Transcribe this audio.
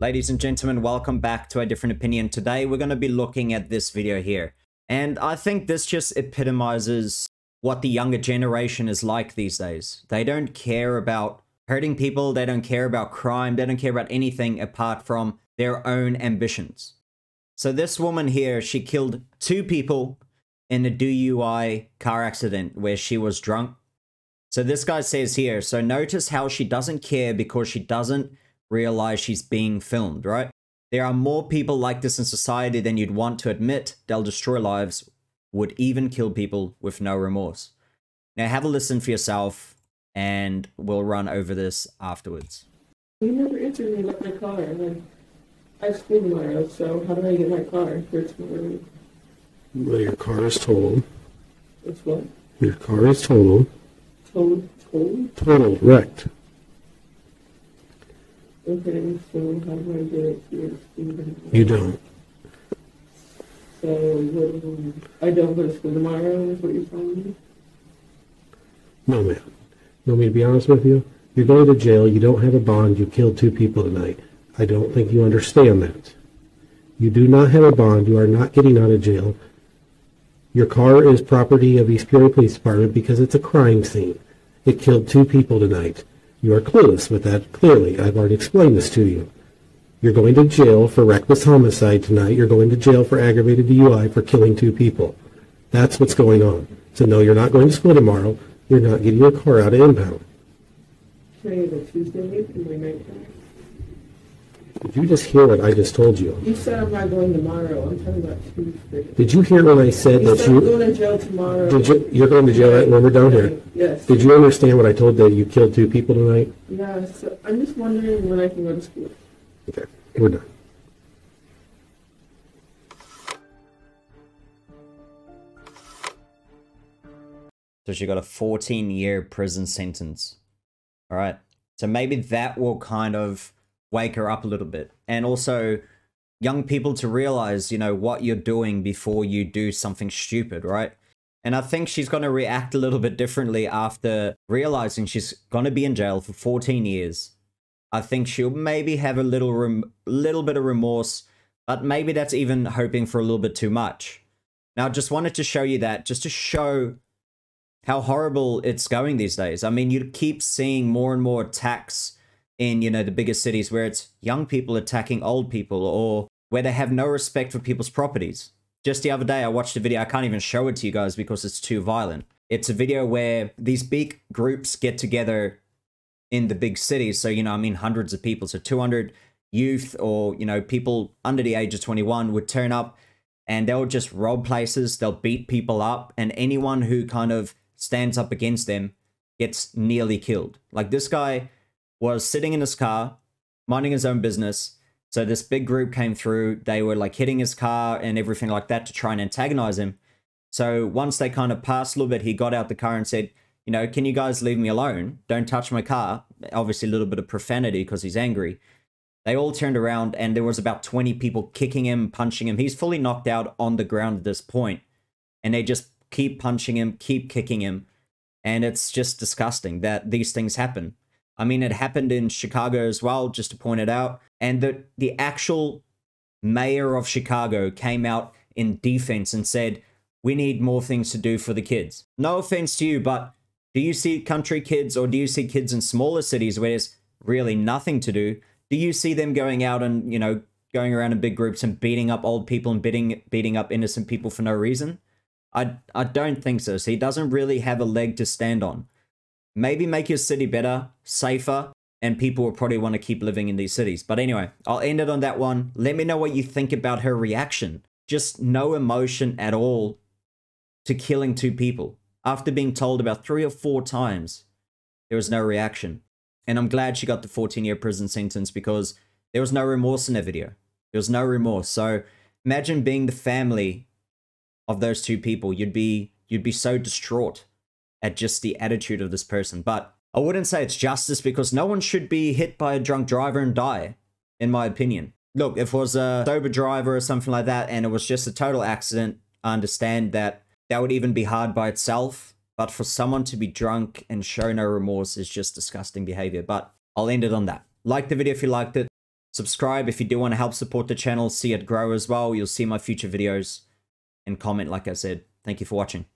Ladies and gentlemen, welcome back to A Different Opinion. Today we're going to be looking at this video here, and I think this just epitomizes what the younger generation is like these days. They don't care about hurting people, they don't care about crime, they don't care about anything apart from their own ambitions. So this woman here, she killed two people in a DUI car accident where she was drunk. So this guy says here, so notice how she doesn't care because she doesn't realize she's being filmed, right? There are more people like this in society than you'd want to admit. They'll destroy lives, would even kill people with no remorse. Now have a listen for yourself, and we'll run over this afterwards. You never answered me about my car, and then I speed tomorrow, so how do I get my car for tomorrow? Well, your car is totaled. It's what? Your car is totaled. Totaled? Totaled? Totaled, wrecked. Okay, so how do I get it for speed? You don't. So, I don't go to school tomorrow, is what you're telling me? No, ma'am. You want me to be honest with you? You're going to jail, you don't have a bond, you killed two people tonight. I don't think you understand that. You do not have a bond, you are not getting out of jail. Your car is property of East Peoria Police Department because it's a crime scene. It killed two people tonight. You are clueless with that, clearly. I've already explained this to you. You're going to jail for reckless homicide tonight. You're going to jail for aggravated DUI for killing two people. That's what's going on. So no, you're not going to school tomorrow. You're not getting your car out of impound. Can I have a Tuesday and my night time? Did you just hear what I just told you? You said I'm not going tomorrow. I'm talking about Tuesday. Did you hear when I said that you... I'm going to jail tomorrow. You're going to jail right when we're down here? Yes. Did you understand what I told that you killed two people tonight? Yeah, so I'm just wondering when I can go to school. Okay, we're done. So she got a 14-year prison sentence. All right. So maybe that will kind of wake her up a little bit. And also young people to realize, you know, what you're doing before you do something stupid, right? And I think she's going to react a little bit differently after realizing she's going to be in jail for 14 years. I think she'll maybe have a little bit of remorse, but maybe that's even hoping for a little bit too much. Now, I just wanted to show you that, just to show how horrible it's going these days. I mean, you keep seeing more and more attacks in, you know, the bigger cities where it's young people attacking old people or where they have no respect for people's properties. Just the other day, I watched a video. I can't even show it to you guys because it's too violent. It's a video where these big groups get together in the big cities. So, you know, I mean, hundreds of people. So 200 youth or, you know, people under the age of 21 would turn up and they'll just rob places. They'll beat people up. And anyone who kind of stands up against them gets nearly killed. Like, this guy was sitting in his car, minding his own business. So this big group came through. They were like hitting his car and everything like that to try and antagonize him. So once they kind of passed a little bit, he got out the car and said, you know, can you guys leave me alone? Don't touch my car. Obviously a little bit of profanity because he's angry. They all turned around and there was about 20 people kicking him, punching him. He's fully knocked out on the ground at this point. And they just keep punching him, keep kicking him. And it's just disgusting that these things happen. I mean, it happened in Chicago as well, just to point it out. And the actual mayor of Chicago came out in defense and said, we need more things to do for the kids. No offense to you, but do you see country kids or do you see kids in smaller cities where there's really nothing to do? Do you see them going out and, you know, going around in big groups and beating up old people and beating up innocent people for no reason? I don't think so. So he doesn't really have a leg to stand on. Maybe make your city better, safer, and people will probably want to keep living in these cities. But anyway, I'll end it on that one. Let me know what you think about her reaction. Just no emotion at all to killing two people. After being told about 3 or 4 times, there was no reaction. And I'm glad she got the 14-year prison sentence because there was no remorse in that video. There was no remorse. So imagine being the family of those two people. You'd be so distraught at just the attitude of this person. But I wouldn't say it's justice because no one should be hit by a drunk driver and die, in my opinion. Look, if it was a sober driver or something like that and it was just a total accident, I understand that that would even be hard by itself. But for someone to be drunk and show no remorse is just disgusting behavior. But I'll end it on that. Like the video if you liked it. Subscribe if you do want to help support the channel, see it grow as well. You'll see my future videos, and comment like I said. Thank you for watching.